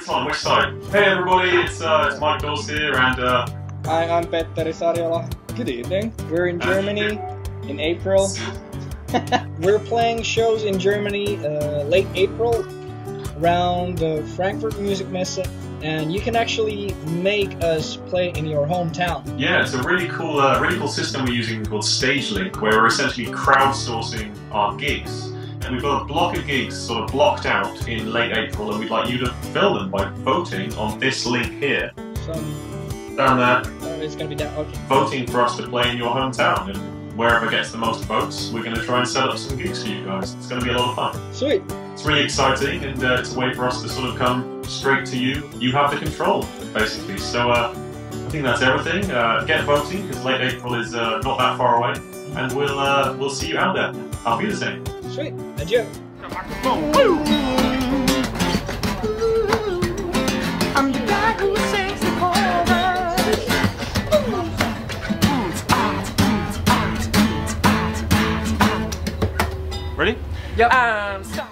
This one, which side? Hey everybody, it's Mike Dawes here, and Hi, I'm Petteri Sariola. Good evening. We're in Germany in April. We're playing shows in Germany late April around the Frankfurt Music Messe, and you can actually make us play in your hometown. Yeah, it's a really cool system we're using called StageLink, where we're essentially crowdsourcing our gigs. And we've got a block of gigs sort of blocked out in late April, and we'd like you to fill them by voting on this link here. Down there. It's going to be down, okay. Voting for us to play in your hometown, and wherever gets the most votes, we're going to try and set up some gigs for you guys. It's going to be a lot of fun. Sweet. It's really exciting, and it's a way for us to sort of come straight to you. You have the control, basically. So I think that's everything. Get voting, because late April is not that far away, and we'll see you out there. I'll be the same. Sweet. Adieu. I'm the guy who sings the chorus. Ready? Yep.